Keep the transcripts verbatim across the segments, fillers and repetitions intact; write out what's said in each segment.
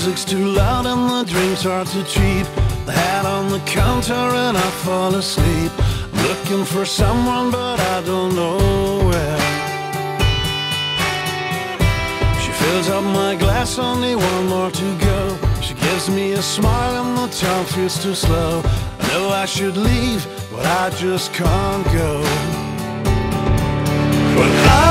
music's too loud and the drinks are too cheap. The hat on the counter and I fall asleep. I'm looking for someone but I don't know where. She fills up my glass, only one more to go. She gives me a smile and the time feels too slow. I know I should leave, but I just can't go. But I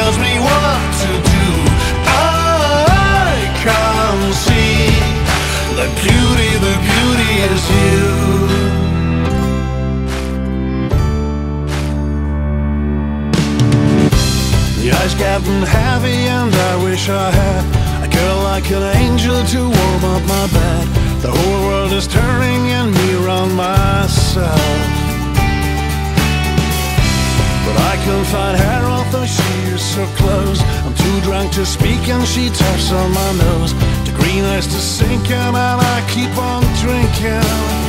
tells me what to do. I can't see the beauty, the beauty is you. The eyes getting heavy and I wish I had a girl like an angel to warm up my bed. The whole world is turning and me round myself, but I can't find her although she is so close. I'm too drunk to speak and she taps on my nose. The green eyes to sink in and I keep on drinking.